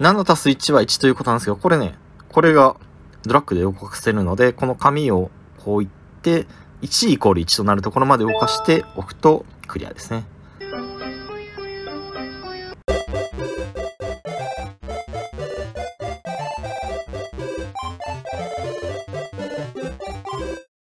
7+1 は1ということなんですけど、これね、これがドラッグで動かせるので、この紙をこういって、1=1 となるところまで動かしておくとクリアですね。